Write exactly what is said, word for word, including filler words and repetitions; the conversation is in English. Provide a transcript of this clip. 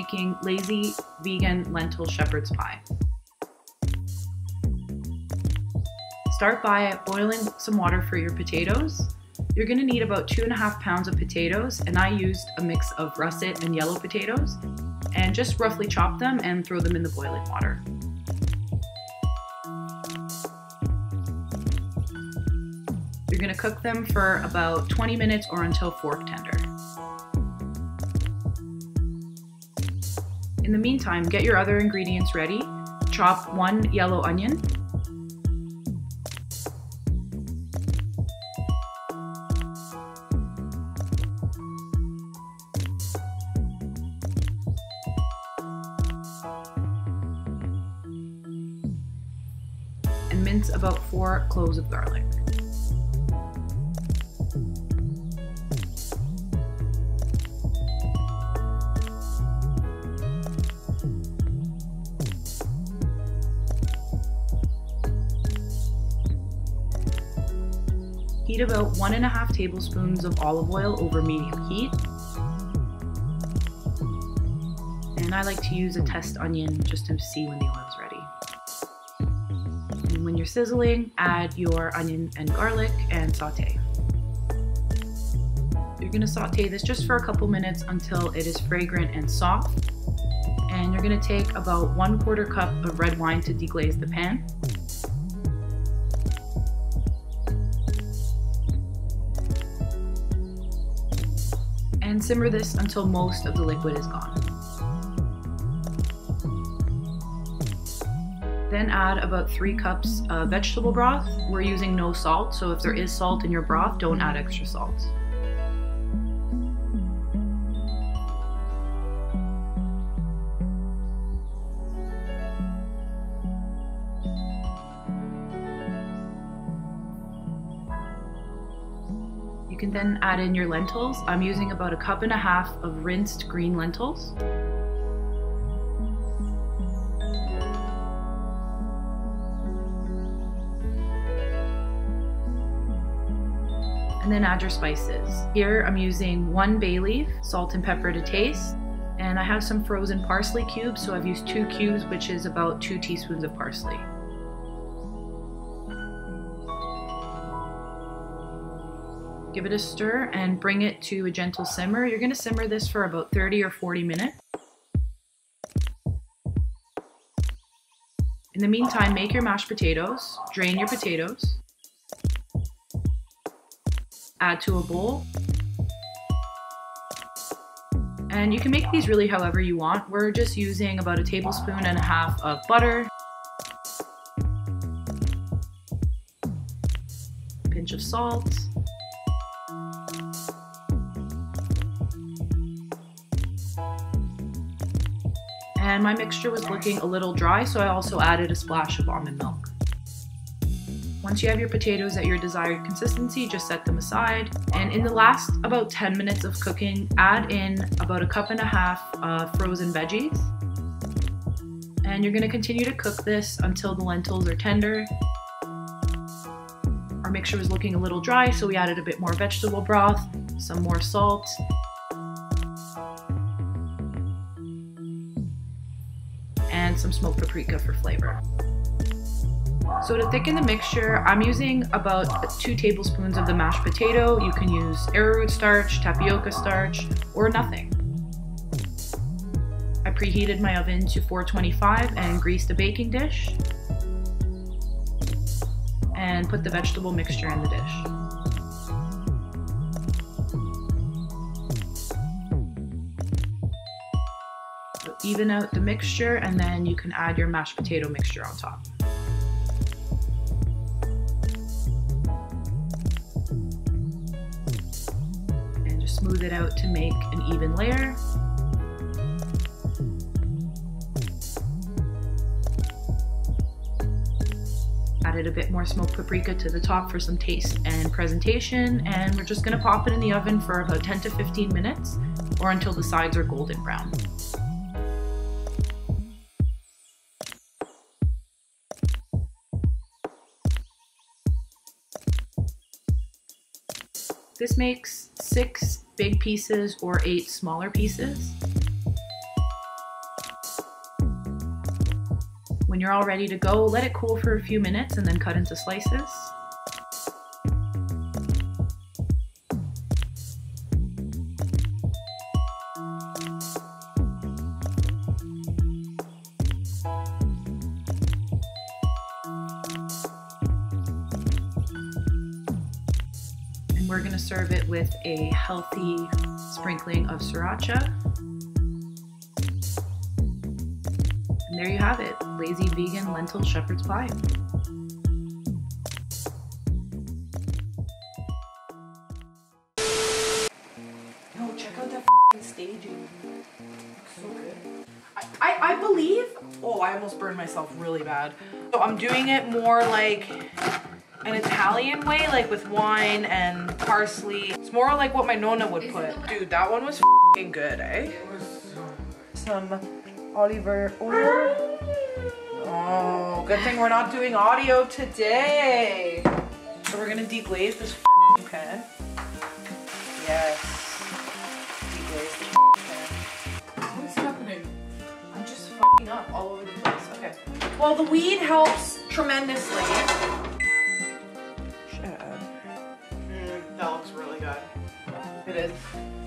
making lazy vegan lentil shepherd's pie. Start by boiling some water for your potatoes. You're gonna need about two and a half pounds of potatoes, and I used a mix of russet and yellow potatoes, and just roughly chop them and throw them in the boiling water. You're gonna cook them for about twenty minutes or until fork tender. In the meantime, get your other ingredients ready. Chop one yellow onion, and mince about four cloves of garlic. Heat about one and a half tablespoons of olive oil over medium heat. And I like to use a test onion just to see when the oil's ready. When you're sizzling, add your onion and garlic and saute. You're gonna saute this just for a couple minutes until it is fragrant and soft. And you're gonna take about one quarter cup of red wine to deglaze the pan. And simmer this until most of the liquid is gone. Then add about three cups of vegetable broth. We're using no salt, so if there is salt in your broth, don't add extra salt. You can then add in your lentils. I'm using about a cup and a half of rinsed green lentils. And then add your spices. Here I'm using one bay leaf, salt and pepper to taste, and I have some frozen parsley cubes, so I've used two cubes, which is about two teaspoons of parsley. Give it a stir and bring it to a gentle simmer. You're gonna simmer this for about thirty or forty minutes. In the meantime, make your mashed potatoes, drain your potatoes, add to a bowl. And you can make these really however you want. We're just using about a tablespoon and a half of butter, a pinch of salt, and my mixture was looking a little dry, so I also added a splash of almond milk. Once you have your potatoes at your desired consistency, just set them aside. And in the last about ten minutes of cooking, add in about a cup and a half of frozen veggies. And you're gonna continue to cook this until the lentils are tender. Our mixture was looking a little dry, so we added a bit more vegetable broth, some more salt, and some smoked paprika for flavor. So to thicken the mixture, I'm using about two tablespoons of the mashed potato. You can use arrowroot starch, tapioca starch, or nothing. I preheated my oven to four twenty-five and greased a baking dish and put the vegetable mixture in the dish. So even out the mixture, and then you can add your mashed potato mixture on top. Smooth it out to make an even layer. Added a bit more smoked paprika to the top for some taste and presentation, and we're just gonna pop it in the oven for about ten to fifteen minutes or until the sides are golden brown. This makes six big pieces or eight smaller pieces. When you're all ready to go, let it cool for a few minutes and then cut into slices. And we're going to serve it with a healthy sprinkling of sriracha. And there you have it, lazy vegan lentil shepherd's pie. No, check out that f***ing staging. Looks so good. I, I, I believe, oh, I almost burned myself really bad. So I'm doing it more like an Italian way, like with wine and parsley. It's more like what my nonna would put. Dude, that one was f***ing good, eh? It was so good. Some Oliver oil. Oh, good thing we're not doing audio today. So we're gonna deglaze this f***ing pan. Yes. Deglaze the f***ing pan. What is happening? I'm just f***ing up all over the place. Okay. Well, the weed helps tremendously. Shut up. Mm, that looks really good. It is.